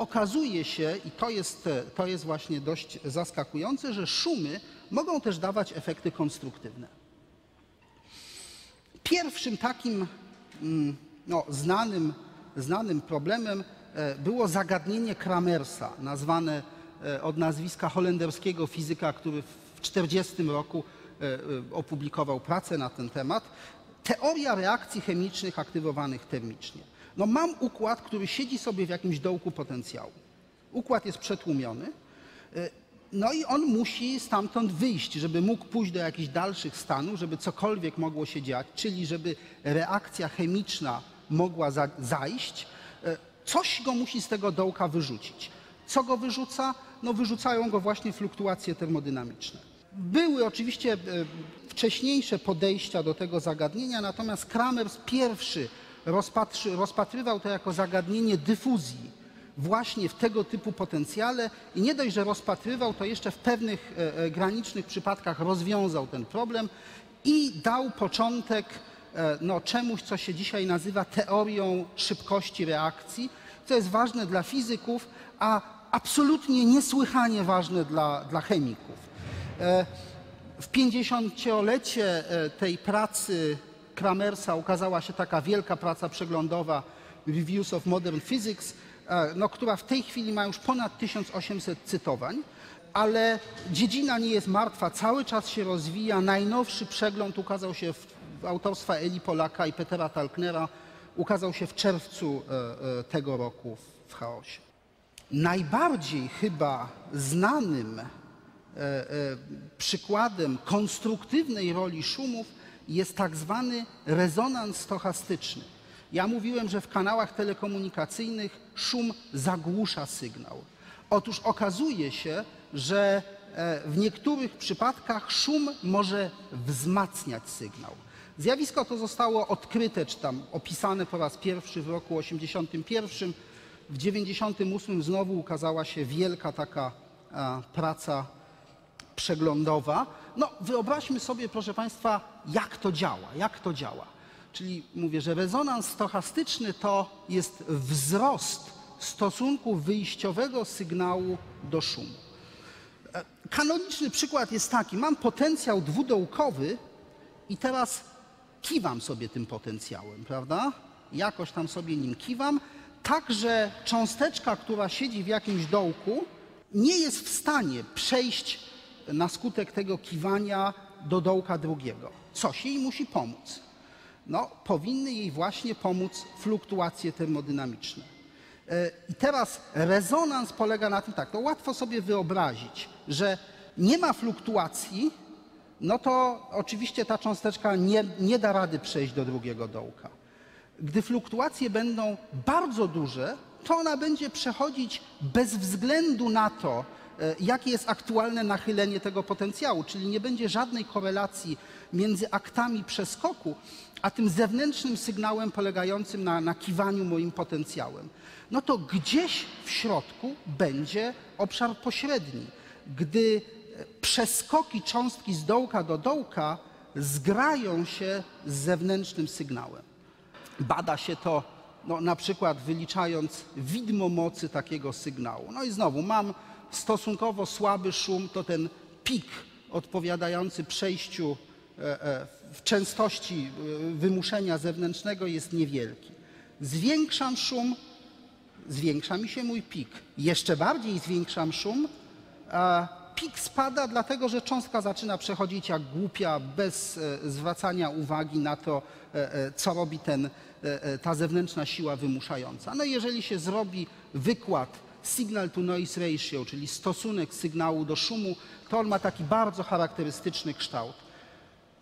okazuje się, i to jest właśnie dość zaskakujące, że szumy mogą też dawać efekty konstruktywne. Pierwszym takim no, znanym problemem było zagadnienie Kramersa, nazwane od nazwiska holenderskiego fizyka, który w 1940 roku opublikował pracę na ten temat. Teoria reakcji chemicznych aktywowanych termicznie. No mam układ, który siedzi sobie w jakimś dołku potencjału. Układ jest przetłumiony, no i on musi stamtąd wyjść, żeby mógł pójść do jakichś dalszych stanów, żeby cokolwiek mogło się dziać, czyli żeby reakcja chemiczna mogła zajść. Coś go musi z tego dołka wyrzucić. Co go wyrzuca? No wyrzucają go właśnie fluktuacje termodynamiczne. Były oczywiście wcześniejsze podejścia do tego zagadnienia, natomiast Kramers pierwszy rozpatrywał to jako zagadnienie dyfuzji właśnie w tego typu potencjale i nie dość, że rozpatrywał, to jeszcze w pewnych granicznych przypadkach rozwiązał ten problem i dał początek no, czemuś, co się dzisiaj nazywa teorią szybkości reakcji, co jest ważne dla fizyków, a absolutnie niesłychanie ważne dla chemików. W 50-lecie tej pracy Kramersa ukazała się taka wielka praca przeglądowa Reviews of Modern Physics, no, która w tej chwili ma już ponad 1800 cytowań, ale dziedzina nie jest martwa, cały czas się rozwija. Najnowszy przegląd ukazał się autorstwa Eli Polaka i Petera Talknera, ukazał się w czerwcu tego roku w Chaosie. Najbardziej chyba znanym przykładem konstruktywnej roli szumów jest tak zwany rezonans stochastyczny. Ja mówiłem, że w kanałach telekomunikacyjnych szum zagłusza sygnał. Otóż okazuje się, że w niektórych przypadkach szum może wzmacniać sygnał. Zjawisko to zostało odkryte, czy tam opisane po raz pierwszy w roku 1981. W 1998 znowu ukazała się wielka taka praca przeglądowa. No wyobraźmy sobie, proszę Państwa, jak to działa. Czyli mówię, że rezonans stochastyczny to jest wzrost stosunku wyjściowego sygnału do szumu. Kanoniczny przykład jest taki, mam potencjał dwudołkowy i teraz kiwam sobie tym potencjałem, prawda? Jakoś tam sobie nim kiwam, tak że cząsteczka, która siedzi w jakimś dołku, nie jest w stanie przejść na skutek tego kiwania do dołka drugiego. Coś jej musi pomóc. No, powinny jej właśnie pomóc fluktuacje termodynamiczne. I teraz rezonans polega na tym, tak, to łatwo sobie wyobrazić, że nie ma fluktuacji, no to oczywiście ta cząsteczka nie da rady przejść do drugiego dołka. Gdy fluktuacje będą bardzo duże, to ona będzie przechodzić bez względu na to, jakie jest aktualne nachylenie tego potencjału, czyli nie będzie żadnej korelacji między aktami przeskoku, a tym zewnętrznym sygnałem polegającym na kiwaniu moim potencjałem. No to gdzieś w środku będzie obszar pośredni. Gdy przeskoki cząstki z dołka do dołka zgrają się z zewnętrznym sygnałem. Bada się to no, na przykład wyliczając widmo mocy takiego sygnału. No i znowu mam stosunkowo słaby szum, to ten pik odpowiadający przejściu w częstości wymuszenia zewnętrznego jest niewielki. Zwiększam szum, zwiększa mi się mój pik. Jeszcze bardziej zwiększam szum, pik spada dlatego, że cząstka zaczyna przechodzić jak głupia, bez zwracania uwagi na to, co robi ta zewnętrzna siła wymuszająca. No jeżeli się zrobi wykład signal to noise ratio, czyli stosunek sygnału do szumu, to on ma taki bardzo charakterystyczny kształt.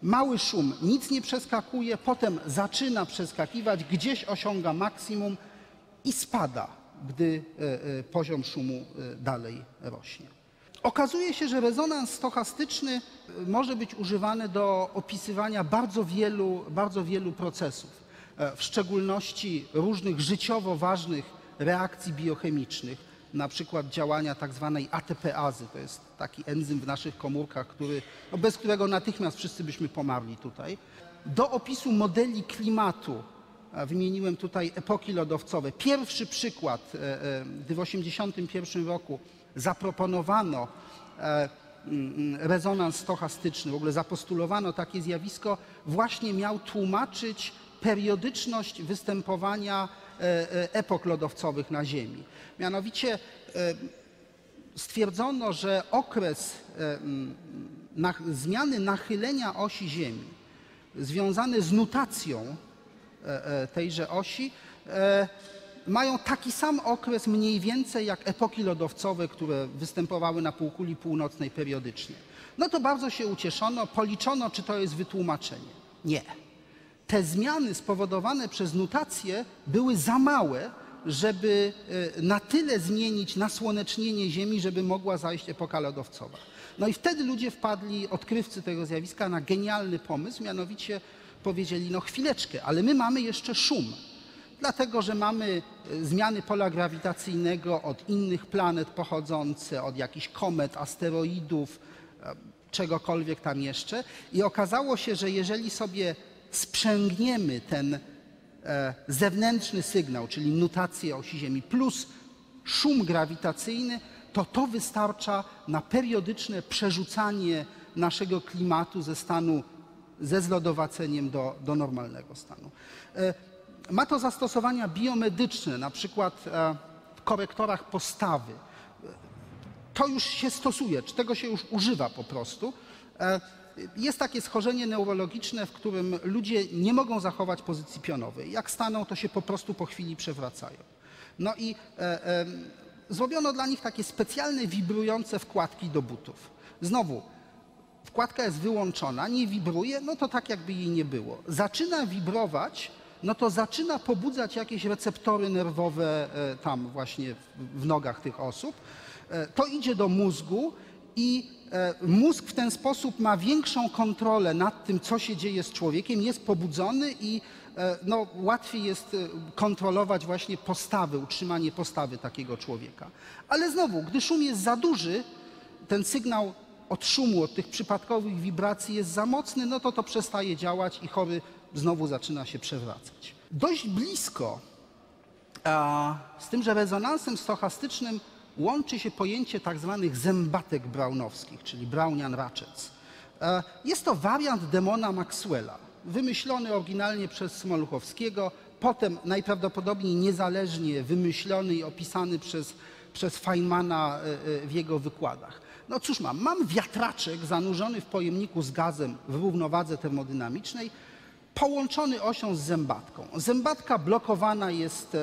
Mały szum, nic nie przeskakuje, potem zaczyna przeskakiwać, gdzieś osiąga maksimum i spada, gdy poziom szumu dalej rośnie. Okazuje się, że rezonans stochastyczny może być używany do opisywania bardzo wielu procesów, w szczególności różnych życiowo ważnych reakcji biochemicznych, na przykład działania tak zwanej ATP-azy. To jest taki enzym w naszych komórkach, który, no bez którego natychmiast wszyscy byśmy pomarli tutaj. Do opisu modeli klimatu wymieniłem tutaj epoki lodowcowe. Pierwszy przykład, gdy w 1981 roku zaproponowano rezonans stochastyczny, w ogóle zapostulowano takie zjawisko, właśnie miał tłumaczyć periodyczność występowania epok lodowcowych na Ziemi. Mianowicie stwierdzono, że okres zmiany nachylenia osi Ziemi związany z nutacją tejże osi mają taki sam okres mniej więcej jak epoki lodowcowe, które występowały na półkuli północnej periodycznie. No to bardzo się ucieszono, policzono, czy to jest wytłumaczenie. Nie. Te zmiany spowodowane przez nutację były za małe, żeby na tyle zmienić nasłonecznienie Ziemi, żeby mogła zajść epoka lodowcowa. No i wtedy ludzie wpadli, odkrywcy tego zjawiska, na genialny pomysł, mianowicie powiedzieli, no chwileczkę, ale my mamy jeszcze szum. Dlatego, że mamy zmiany pola grawitacyjnego od innych planet pochodzące, od jakichś komet, asteroidów, czegokolwiek tam jeszcze. I okazało się, że jeżeli sobie sprzęgniemy ten zewnętrzny sygnał, czyli nutację osi Ziemi plus szum grawitacyjny, to to wystarcza na periodyczne przerzucanie naszego klimatu ze stanu ze zlodowaceniem do normalnego stanu. Ma to zastosowania biomedyczne, na przykład w korektorach postawy. To już się stosuje, czy tego się już używa po prostu. Jest takie schorzenie neurologiczne, w którym ludzie nie mogą zachować pozycji pionowej. Jak staną, to się po prostu po chwili przewracają. No i zrobiono dla nich takie specjalne wibrujące wkładki do butów. Znowu, wkładka jest wyłączona, nie wibruje, no to tak jakby jej nie było. Zaczyna wibrować, no to zaczyna pobudzać jakieś receptory nerwowe tam właśnie w nogach tych osób. To idzie do mózgu i mózg w ten sposób ma większą kontrolę nad tym, co się dzieje z człowiekiem, jest pobudzony i no, łatwiej jest kontrolować właśnie postawy, utrzymanie postawy takiego człowieka. Ale znowu, gdy szum jest za duży, ten sygnał od szumu, od tych przypadkowych wibracji jest za mocny, no to to przestaje działać i chory znowu zaczyna się przewracać. Dość blisko z tym, że rezonansem stochastycznym łączy się pojęcie tak zwanych zębatek brownowskich, czyli Brownian ratchets. Jest to wariant demona Maxwella, wymyślony oryginalnie przez Smoluchowskiego, potem najprawdopodobniej niezależnie wymyślony i opisany przez Feynmana w jego wykładach. No cóż mam wiatraczek zanurzony w pojemniku z gazem w równowadze termodynamicznej, połączony osią z zębatką. Zębatka blokowana jest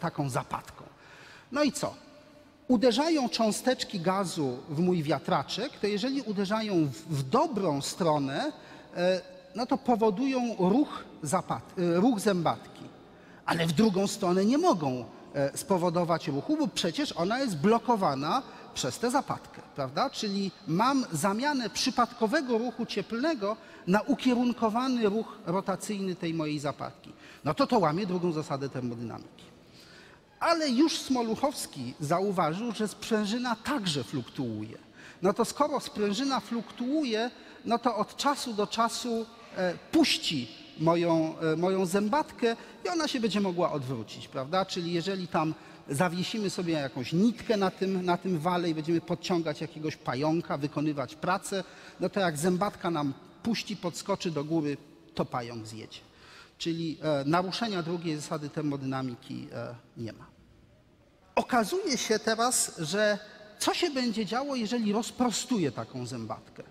taką zapadką. No i co? Uderzają cząsteczki gazu w mój wiatraczek, to jeżeli uderzają w dobrą stronę, no to powodują ruch zębatki. Ale w drugą stronę nie mogą spowodować ruchu, bo przecież ona jest blokowana przez tę zapadkę, prawda? Czyli mam zamianę przypadkowego ruchu cieplnego na ukierunkowany ruch rotacyjny tej mojej zapadki. No to łamie drugą zasadę termodynamiki. Ale już Smoluchowski zauważył, że sprężyna także fluktuuje. No to skoro sprężyna fluktuuje, no to od czasu do czasu puści moją zębatkę i ona się będzie mogła odwrócić, prawda? Czyli jeżeli tam zawiesimy sobie jakąś nitkę na tym wale i będziemy podciągać jakiegoś pająka, wykonywać pracę, no to jak zębatka nam puści, podskoczy do góry, to pająk zjedzie. Czyli naruszenia drugiej zasady termodynamiki nie ma. Okazuje się teraz, że co się będzie działo, jeżeli rozprostuję taką zębatkę?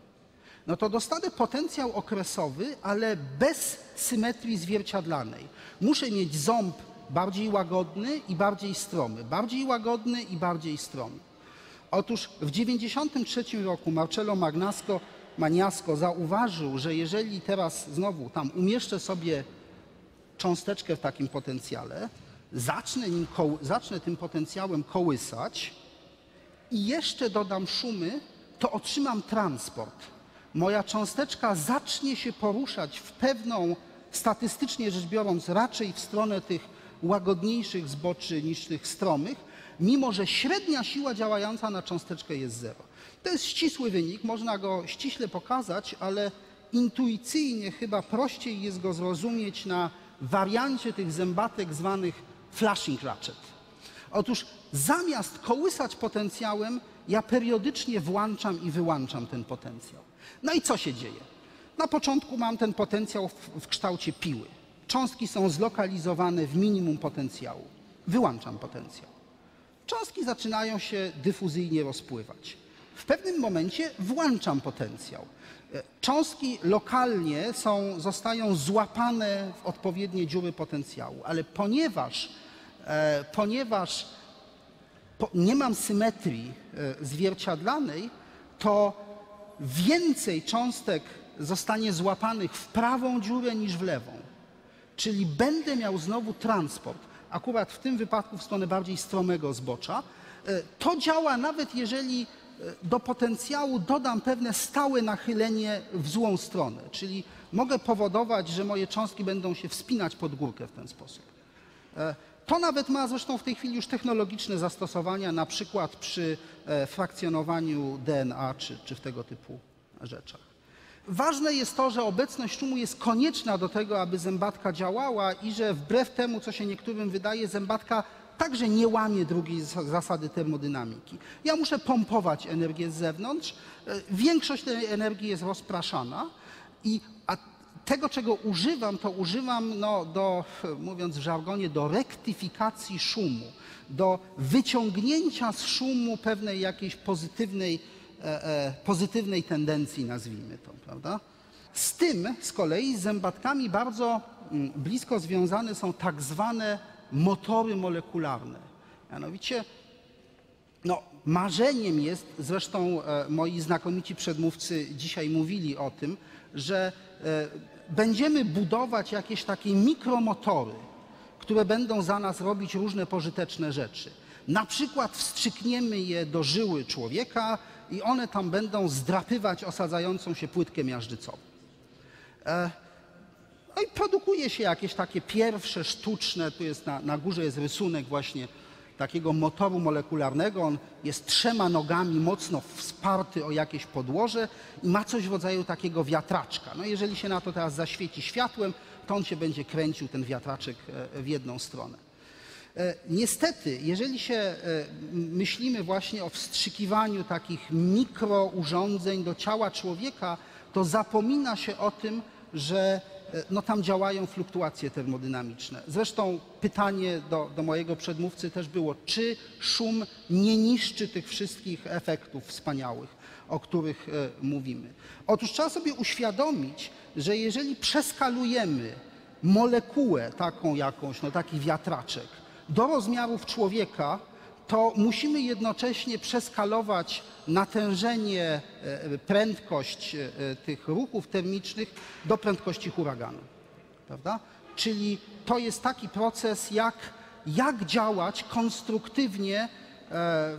No to dostanę potencjał okresowy, ale bez symetrii zwierciadlanej. Muszę mieć ząb bardziej łagodny i bardziej stromy. Bardziej łagodny i bardziej stromy. Otóż w 1993 roku Marcello Magnasco zauważył, że jeżeli teraz znowu tam umieszczę sobie cząsteczkę w takim potencjale, zacznę tym potencjałem kołysać i jeszcze dodam szumy, to otrzymam transport. Moja cząsteczka zacznie się poruszać w pewną, statystycznie rzecz biorąc, raczej w stronę tych łagodniejszych zboczy niż tych stromych, mimo że średnia siła działająca na cząsteczkę jest zero. To jest ścisły wynik, można go ściśle pokazać, ale intuicyjnie chyba prościej jest go zrozumieć na wariancie tych zębatek zwanych flashing ratchet. Otóż zamiast kołysać potencjałem, ja periodycznie włączam i wyłączam ten potencjał. No i co się dzieje? Na początku mam ten potencjał w kształcie piły. Cząstki są zlokalizowane w minimum potencjału. Wyłączam potencjał. Cząstki zaczynają się dyfuzyjnie rozpływać. W pewnym momencie włączam potencjał. Cząstki lokalnie zostają złapane w odpowiednie dziury potencjału, ale ponieważ nie mam symetrii zwierciadlanej, to więcej cząstek zostanie złapanych w prawą dziurę niż w lewą. Czyli będę miał znowu transport, akurat w tym wypadku w stronę bardziej stromego zbocza. To działa nawet jeżeli do potencjału dodam pewne stałe nachylenie w złą stronę, czyli mogę powodować, że moje cząstki będą się wspinać pod górkę w ten sposób. To nawet ma zresztą w tej chwili już technologiczne zastosowania, na przykład przy frakcjonowaniu DNA czy w tego typu rzeczach. Ważne jest to, że obecność szumu jest konieczna do tego, aby zębatka działała i że wbrew temu, co się niektórym wydaje, zębatka także nie łamie drugiej zasady termodynamiki. Ja muszę pompować energię z zewnątrz, większość tej energii jest rozpraszana, a tego, czego używam, to używam, mówiąc w żargonie, do rektyfikacji szumu, do wyciągnięcia z szumu pewnej jakiejś pozytywnej tendencji, nazwijmy to, prawda? Z tym z kolei z zębatkami bardzo blisko związane są tak zwane motory molekularne. Mianowicie marzeniem jest, zresztą moi znakomici przedmówcy dzisiaj mówili o tym, że będziemy budować jakieś takie mikromotory, które będą za nas robić różne pożyteczne rzeczy. Na przykład wstrzykniemy je do żyły człowieka i one tam będą zdrapywać osadzającą się płytkę miażdżycową. No i produkuje się jakieś takie pierwsze sztuczne, tu jest na górze jest rysunek właśnie takiego motoru molekularnego, on jest 3 nogami mocno wsparty o jakieś podłoże i ma coś w rodzaju takiego wiatraczka. No jeżeli się na to teraz zaświeci światłem, to on się będzie kręcił, ten wiatraczek, w jedną stronę. Niestety, jeżeli się myślimy właśnie o wstrzykiwaniu takich mikrourządzeń do ciała człowieka, to zapomina się o tym, że tam działają fluktuacje termodynamiczne. Zresztą pytanie do mojego przedmówcy też było, czy szum nie niszczy tych wszystkich efektów wspaniałych, o których mówimy. Otóż trzeba sobie uświadomić, że jeżeli przeskalujemy molekułę taką jakąś, taki wiatraczek, do rozmiarów człowieka, to musimy jednocześnie przeskalować natężenie, prędkość tych ruchów termicznych do prędkości huraganu, prawda? Czyli to jest taki proces, jak działać konstruktywnie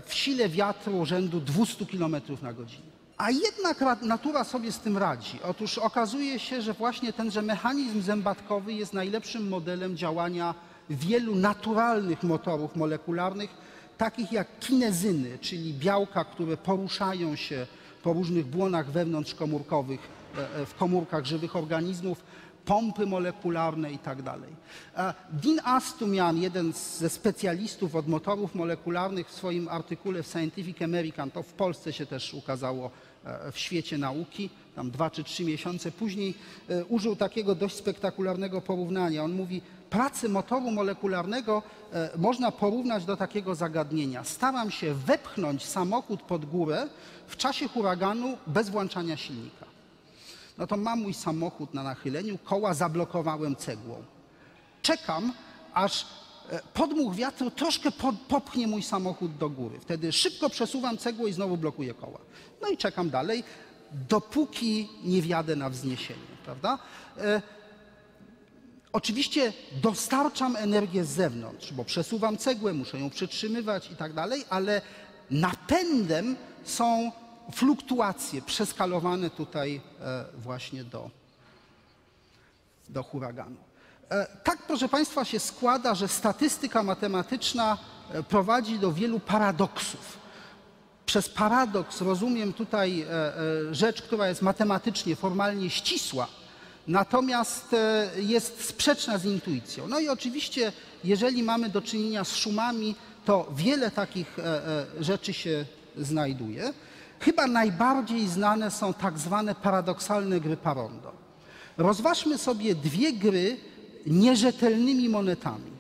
w sile wiatru rzędu 200 km na godzinę. A jednak natura sobie z tym radzi. Otóż okazuje się, że właśnie tenże mechanizm zębatkowy jest najlepszym modelem działania wielu naturalnych motorów molekularnych, takich jak kinezyny, czyli białka, które poruszają się po różnych błonach wewnątrzkomórkowych, w komórkach żywych organizmów, pompy molekularne itd. Dean Astumian, jeden ze specjalistów od motorów molekularnych, w swoim artykule w Scientific American, to w Polsce się też ukazało w świecie nauki, tam 2 czy 3 miesiące później, użył takiego dość spektakularnego porównania. On mówi, pracę motoru molekularnego można porównać do takiego zagadnienia. Staram się wepchnąć samochód pod górę w czasie huraganu bez włączania silnika. No to mam mój samochód na nachyleniu, koła zablokowałem cegłą. Czekam, aż podmuch wiatru troszkę popchnie mój samochód do góry. Wtedy szybko przesuwam cegłę i znowu blokuję koła. No i czekam dalej, dopóki nie wjadę na wzniesienie, prawda? Oczywiście dostarczam energię z zewnątrz, bo przesuwam cegłę, muszę ją przytrzymywać i tak dalej, ale napędem są fluktuacje przeskalowane tutaj właśnie do huraganu. Tak, proszę Państwa, się składa, że statystyka matematyczna prowadzi do wielu paradoksów. przez paradoks rozumiem tutaj rzecz, która jest matematycznie, formalnie ścisła, natomiast jest sprzeczna z intuicją. No i oczywiście, jeżeli mamy do czynienia z szumami, to wiele takich rzeczy się znajduje. Chyba najbardziej znane są tak zwane paradoksalne gry Parondo. Rozważmy sobie dwie gry nierzetelnymi monetami.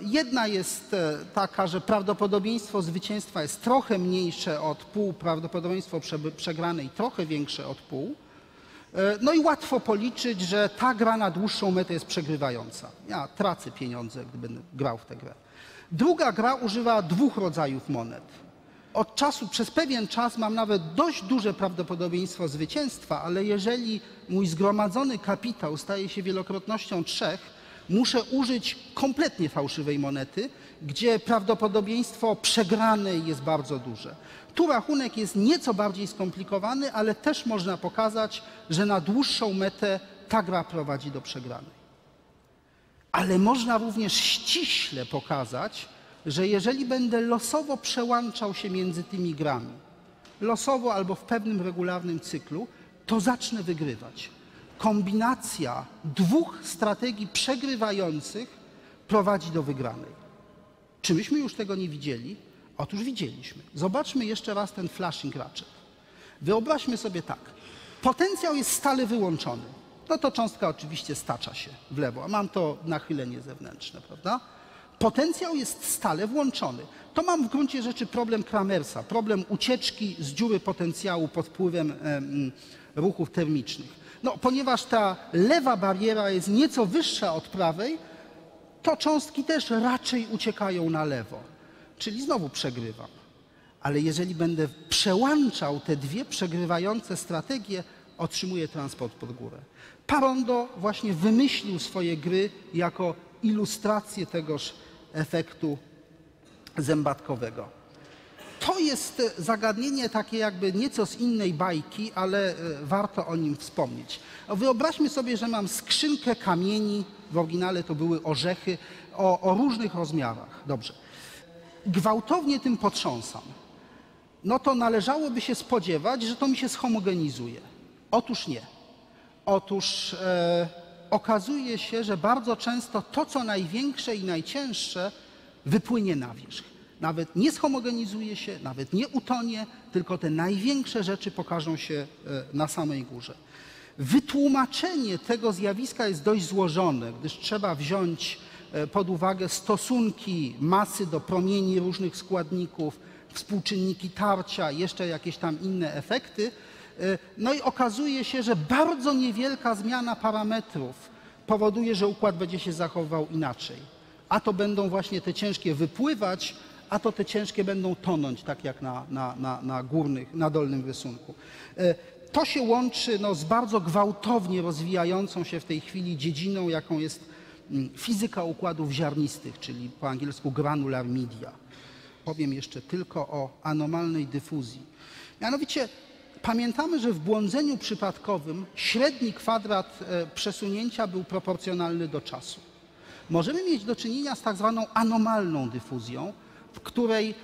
Jedna jest taka, że prawdopodobieństwo zwycięstwa jest trochę mniejsze od pół, prawdopodobieństwo przegranej trochę większe od pół. No i łatwo policzyć, że ta gra na dłuższą metę jest przegrywająca. Ja tracę pieniądze, gdy będę grał w tę grę. Druga gra używa dwóch rodzajów monet. Od czasu, przez pewien czas mam nawet dość duże prawdopodobieństwo zwycięstwa, ale jeżeli mój zgromadzony kapitał staje się wielokrotnością 3, muszę użyć kompletnie fałszywej monety, gdzie prawdopodobieństwo przegranej jest bardzo duże. Tu rachunek jest nieco bardziej skomplikowany, ale też można pokazać, że na dłuższą metę ta gra prowadzi do przegranej. Ale można również ściśle pokazać, że jeżeli będę losowo przełączał się między tymi grami, losowo albo w pewnym regularnym cyklu, to zacznę wygrywać. Kombinacja dwóch strategii przegrywających prowadzi do wygranej. Czy myśmy już tego nie widzieli? Otóż widzieliśmy. Zobaczmy jeszcze raz ten flashing ratchet. Wyobraźmy sobie tak. Potencjał jest stale wyłączony. No to cząstka oczywiście stacza się w lewo, a mam to nachylenie zewnętrzne, prawda? Potencjał jest stale włączony. To mam w gruncie rzeczy problem Kramersa, problem ucieczki z dziury potencjału pod wpływem ruchów termicznych. No, ponieważ ta lewa bariera jest nieco wyższa od prawej, to cząstki też raczej uciekają na lewo. Czyli znowu przegrywam. Ale jeżeli będę przełączał te dwie przegrywające strategie, otrzymuję transport pod górę. Parondo właśnie wymyślił swoje gry jako ilustrację tegoż efektu zębatkowego. To jest zagadnienie takie jakby nieco z innej bajki, ale warto o nim wspomnieć. Wyobraźmy sobie, że mam skrzynkę kamieni, w oryginale to były orzechy, o różnych rozmiarach. Dobrze. Gwałtownie tym potrząsam. No to należałoby się spodziewać, że to mi się zhomogenizuje. Otóż nie. Otóż okazuje się, że bardzo często to, co największe i najcięższe, wypłynie na wierzch. Nawet nie zhomogenizuje się, nawet nie utonie, tylko te największe rzeczy pokażą się na samej górze. Wytłumaczenie tego zjawiska jest dość złożone, gdyż trzeba wziąć pod uwagę stosunki masy do promieni różnych składników, współczynniki tarcia, jeszcze jakieś tam inne efekty. No i okazuje się, że bardzo niewielka zmiana parametrów powoduje, że układ będzie się zachowywał inaczej. A to będą właśnie te ciężkie wypływać, a to te ciężkie będą tonąć, tak jak na dolnym rysunku. To się łączy z bardzo gwałtownie rozwijającą się w tej chwili dziedziną, jaką jest fizyka układów ziarnistych, czyli po angielsku granular media. Powiem jeszcze tylko o anomalnej dyfuzji. Mianowicie pamiętamy, że w błądzeniu przypadkowym średni kwadrat przesunięcia był proporcjonalny do czasu. Możemy mieć do czynienia z tak zwaną anomalną dyfuzją, w której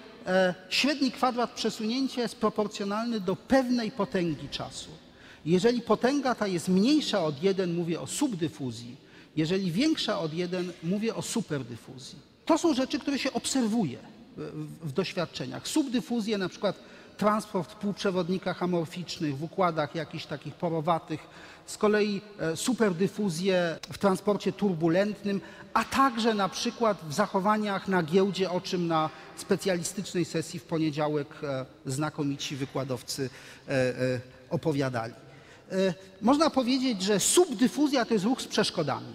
średni kwadrat przesunięcia jest proporcjonalny do pewnej potęgi czasu. Jeżeli potęga ta jest mniejsza od 1, mówię o subdyfuzji. Jeżeli większa od 1, mówię o superdyfuzji. To są rzeczy, które się obserwuje w doświadczeniach. Subdyfuzje, na przykład transport w półprzewodnikach amorficznych, w układach jakichś takich porowatych, z kolei superdyfuzje w transporcie turbulentnym, a także na przykład w zachowaniach na giełdzie, o czym na specjalistycznej sesji w poniedziałek znakomici wykładowcy opowiadali. Można powiedzieć, że subdyfuzja to jest ruch z przeszkodami,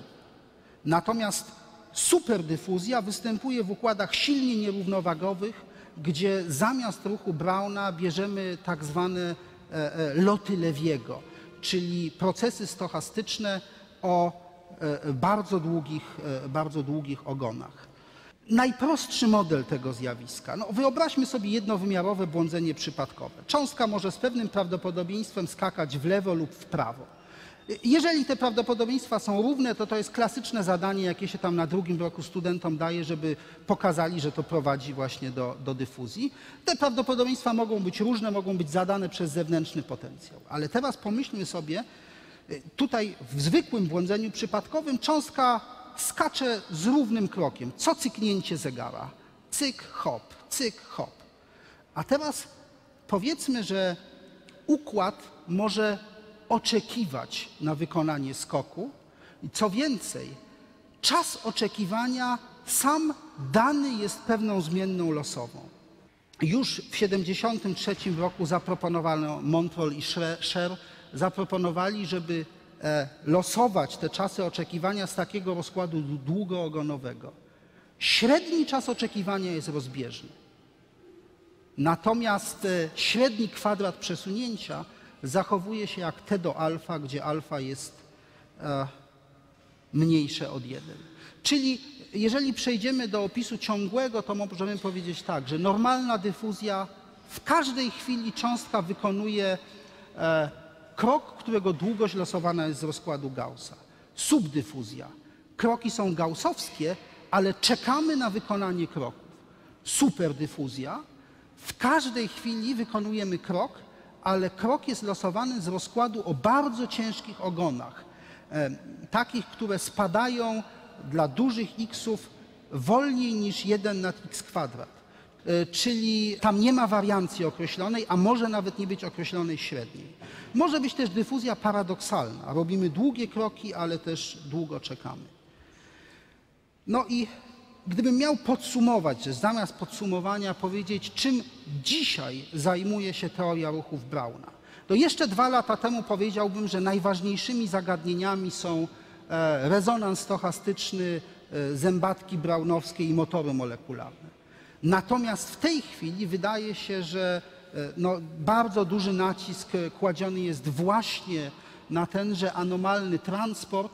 natomiast superdyfuzja występuje w układach silnie nierównowagowych, gdzie zamiast ruchu Browna bierzemy tak zwane loty Lewiego, czyli procesy stochastyczne o bardzo długich ogonach. Najprostszy model tego zjawiska. No, wyobraźmy sobie jednowymiarowe błądzenie przypadkowe. Cząstka może z pewnym prawdopodobieństwem skakać w lewo lub w prawo. Jeżeli te prawdopodobieństwa są równe, to to jest klasyczne zadanie, jakie się tam na drugim roku studentom daje, żeby pokazali, że to prowadzi właśnie do dyfuzji. Te prawdopodobieństwa mogą być różne, mogą być zadane przez zewnętrzny potencjał. Ale teraz pomyślmy sobie, tutaj w zwykłym błądzeniu przypadkowym cząstka skacze z równym krokiem. Co cyknięcie zegara? Cyk, hop, cyk, hop. A teraz powiedzmy, że układ może oczekiwać na wykonanie skoku i co więcej, czas oczekiwania sam dany jest pewną zmienną losową. Już w 1973 roku zaproponowano, Montrol i Scher zaproponowali, żeby losować te czasy oczekiwania z takiego rozkładu długoogonowego. Średni czas oczekiwania jest rozbieżny. Natomiast średni kwadrat przesunięcia zachowuje się jak T do alfa, gdzie alfa jest mniejsze od 1. Czyli jeżeli przejdziemy do opisu ciągłego, to możemy powiedzieć tak, że normalna dyfuzja w każdej chwili cząstka wykonuje krok, którego długość losowana jest z rozkładu Gaussa. Subdyfuzja. Kroki są gaussowskie, ale czekamy na wykonanie kroków. Superdyfuzja. W każdej chwili wykonujemy krok, ale krok jest losowany z rozkładu o bardzo ciężkich ogonach. Takich, które spadają dla dużych xów wolniej niż 1 nad x kwadrat. Czyli tam nie ma wariancji określonej, a może nawet nie być określonej średniej. Może być też dyfuzja paradoksalna. Robimy długie kroki, ale też długo czekamy. No i gdybym miał podsumować, że zamiast podsumowania powiedzieć, czym dzisiaj zajmuje się teoria ruchów Brauna, to jeszcze 2 lata temu powiedziałbym, że najważniejszymi zagadnieniami są rezonans stochastyczny, zębatki braunowskie i motory molekularne. Natomiast w tej chwili wydaje się, że bardzo duży nacisk kładziony jest właśnie na tenże anomalny transport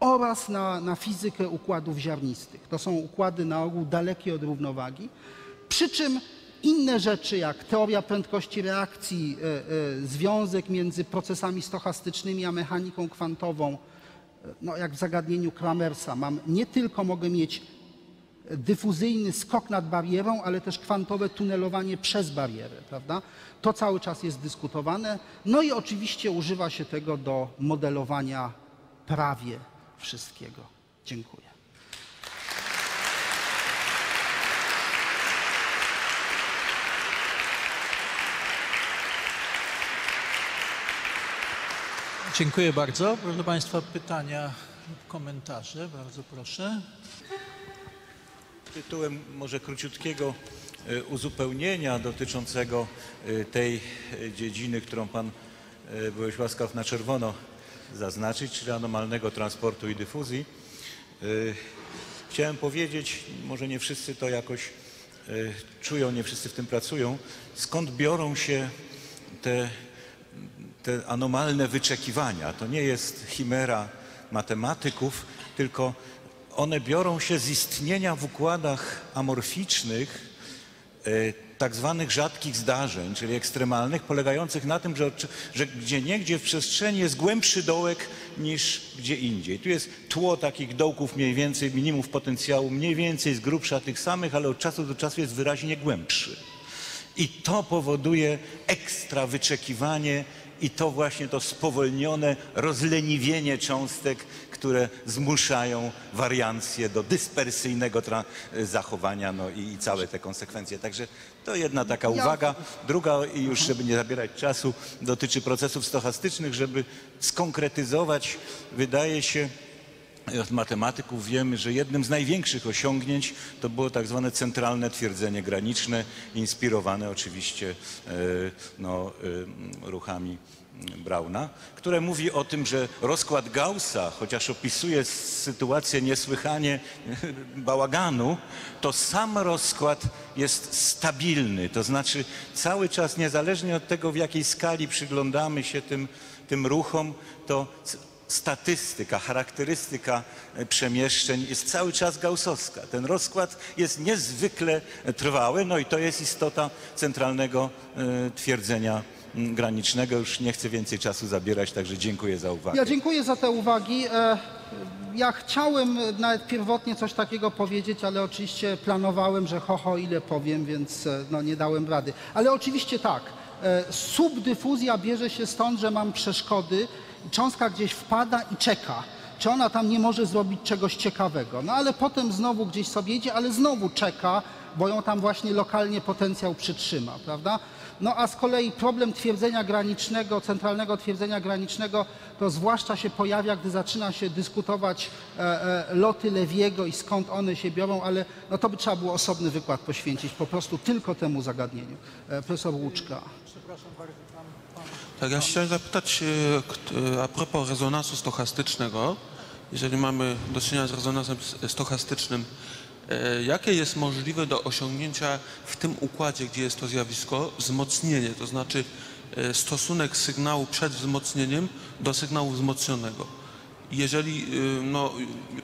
oraz na fizykę układów ziarnistych. To są układy na ogół dalekie od równowagi, przy czym inne rzeczy jak teoria prędkości reakcji, związek między procesami stochastycznymi a mechaniką kwantową, jak w zagadnieniu Kramersa, nie tylko mogę mieć dyfuzyjny skok nad barierą, ale też kwantowe tunelowanie przez barierę, prawda? To cały czas jest dyskutowane. No i oczywiście używa się tego do modelowania prawie wszystkiego. Dziękuję. Dziękuję bardzo. Proszę Państwa, pytania lub komentarze. Bardzo proszę. Tytułem może króciutkiego uzupełnienia dotyczącego tej dziedziny, którą Pan byłeś łaskaw na czerwono zaznaczyć, czyli anomalnego transportu i dyfuzji. Chciałem powiedzieć, może nie wszyscy to jakoś czują, nie wszyscy w tym pracują, skąd biorą się te anomalne wyczekiwania. To nie jest chimera matematyków, tylko one biorą się z istnienia w układach amorficznych tak zwanych rzadkich zdarzeń, czyli ekstremalnych, polegających na tym, że gdzieniegdzie w przestrzeni jest głębszy dołek niż gdzie indziej. Tu jest tło takich dołków mniej więcej, minimów potencjału, mniej więcej z grubsza tych samych, ale od czasu do czasu jest wyraźnie głębszy. I to powoduje ekstra wyczekiwanie i to właśnie to spowolnione rozleniwienie cząstek, które zmuszają wariancję do dyspersyjnego zachowania i całe te konsekwencje. Także to jedna taka uwaga. Druga, i już żeby nie zabierać czasu, dotyczy procesów stochastycznych, żeby skonkretyzować, wydaje się, od matematyków wiemy, że jednym z największych osiągnięć to było tak zwane centralne twierdzenie graniczne, inspirowane oczywiście ruchami Brauna, które mówi o tym, że rozkład Gaussa, chociaż opisuje sytuację niesłychanie bałaganu, to sam rozkład jest stabilny, to znaczy cały czas niezależnie od tego, w jakiej skali przyglądamy się tym ruchom, to statystyka, charakterystyka przemieszczeń jest cały czas gaussowska. Ten rozkład jest niezwykle trwały, no i to jest istota centralnego twierdzenia granicznego. Już nie chcę więcej czasu zabierać, także dziękuję za uwagę. Ja dziękuję za te uwagi. Ja chciałem nawet pierwotnie coś takiego powiedzieć, ale oczywiście planowałem, że ile powiem, więc no, nie dałem rady. Ale oczywiście tak, subdyfuzja bierze się stąd, że mam przeszkody, cząstka gdzieś wpada i czeka. Czy ona tam nie może zrobić czegoś ciekawego? No ale potem znowu gdzieś sobie idzie, ale znowu czeka, bo ją tam właśnie lokalnie potencjał przytrzyma, prawda? No a z kolei problem twierdzenia granicznego, centralnego twierdzenia granicznego, to zwłaszcza się pojawia, gdy zaczyna się dyskutować loty Lewiego i skąd one się biorą, ale no to by trzeba było osobny wykład poświęcić po prostu tylko temu zagadnieniu. Profesor Łuczka. Przepraszam bardzo. Tak, ja chciałem zapytać a propos rezonansu stochastycznego. Jeżeli mamy do czynienia z rezonansem stochastycznym, jakie jest możliwe do osiągnięcia w tym układzie, gdzie jest to zjawisko, wzmocnienie, to znaczy stosunek sygnału przed wzmocnieniem do sygnału wzmocnionego. Jeżeli no,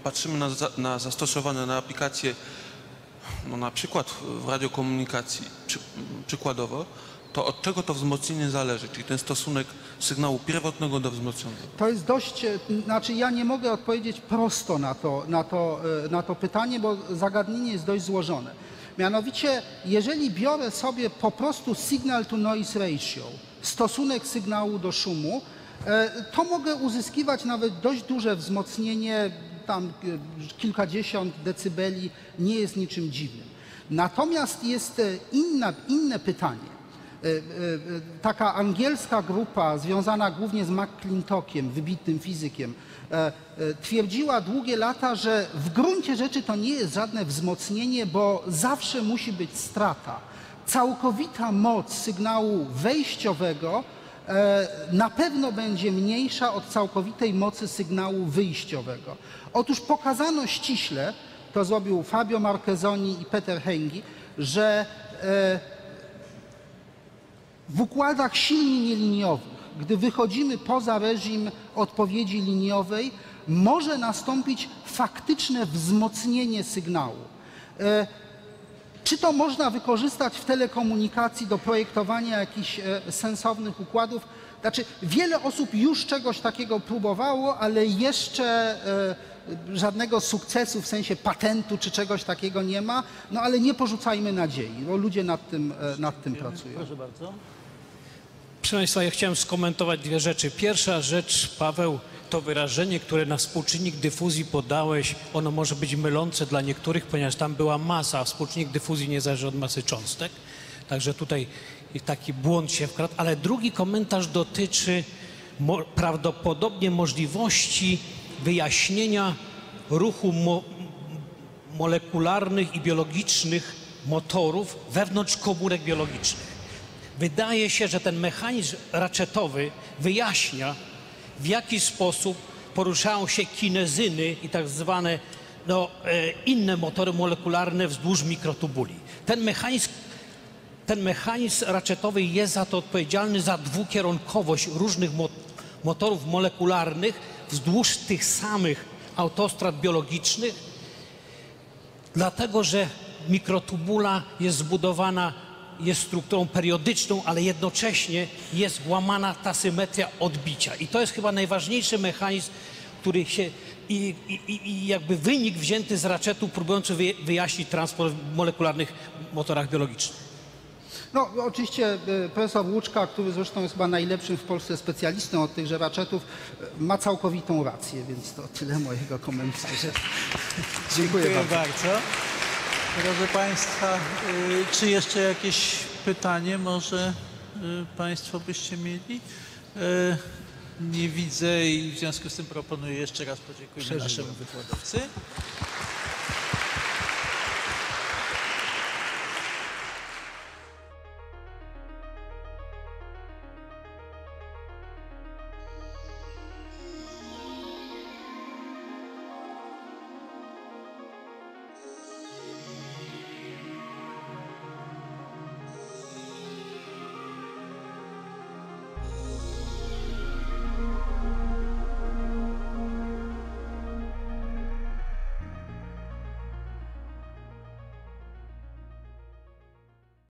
patrzymy na zastosowane, na aplikacje, no, na przykład w radiokomunikacji, przykładowo, to od czego to wzmocnienie zależy, czyli ten stosunek sygnału pierwotnego do wzmocnionego? To jest dość, znaczy ja nie mogę odpowiedzieć prosto na to pytanie, bo zagadnienie jest dość złożone. Mianowicie, jeżeli biorę sobie po prostu signal to noise ratio, stosunek sygnału do szumu, to mogę uzyskiwać nawet dość duże wzmocnienie, tam kilkadziesiąt decybeli, nie jest niczym dziwnym. Natomiast jest inne pytanie. Taka angielska grupa związana głównie z McClintockiem, wybitnym fizykiem, twierdziła długie lata, że w gruncie rzeczy to nie jest żadne wzmocnienie, bo zawsze musi być strata. Całkowita moc sygnału wejściowego na pewno będzie mniejsza od całkowitej mocy sygnału wyjściowego. Otóż pokazano ściśle, to zrobił Fabio Marquezoni i Peter Hänggi, że w układach silnie nieliniowych, gdy wychodzimy poza reżim odpowiedzi liniowej, może nastąpić faktyczne wzmocnienie sygnału. Czy to można wykorzystać w telekomunikacji do projektowania jakichś sensownych układów? Znaczy, wiele osób już czegoś takiego próbowało, ale jeszcze żadnego sukcesu w sensie patentu czy czegoś takiego nie ma, no ale nie porzucajmy nadziei, bo ludzie nad tym pracują. Proszę bardzo. Proszę Państwa, ja chciałem skomentować dwie rzeczy. Pierwsza rzecz, Paweł, to wyrażenie, które na współczynnik dyfuzji podałeś, ono może być mylące dla niektórych, ponieważ tam była masa, a współczynnik dyfuzji nie zależy od masy cząstek. Także tutaj taki błąd się wkradł. Ale drugi komentarz dotyczy prawdopodobnie możliwości wyjaśnienia ruchu molekularnych i biologicznych motorów wewnątrz komórek biologicznych. Wydaje się, że ten mechanizm ratchetowy wyjaśnia, w jaki sposób poruszają się kinezyny i tak zwane no, inne motory molekularne wzdłuż mikrotubuli. Ten mechanizm ratchetowy jest za to odpowiedzialny, za dwukierunkowość różnych motorów molekularnych wzdłuż tych samych autostrad biologicznych, dlatego że mikrotubula jest zbudowana, jest strukturą periodyczną, ale jednocześnie jest łamana ta symetria odbicia. I to jest chyba najważniejszy mechanizm, który się jakby wynik wzięty z ratchetu próbujący wyjaśnić transport w molekularnych motorach biologicznych. No oczywiście profesor Łuczka, który zresztą jest chyba najlepszym w Polsce specjalistą od tychże ratchetów, ma całkowitą rację, więc to tyle mojego komentarza. Dziękuję bardzo. Drodzy Państwa, czy jeszcze jakieś pytanie może Państwo byście mieli? Nie widzę i w związku z tym proponuję jeszcze raz podziękujemy naszemu wykładowcy.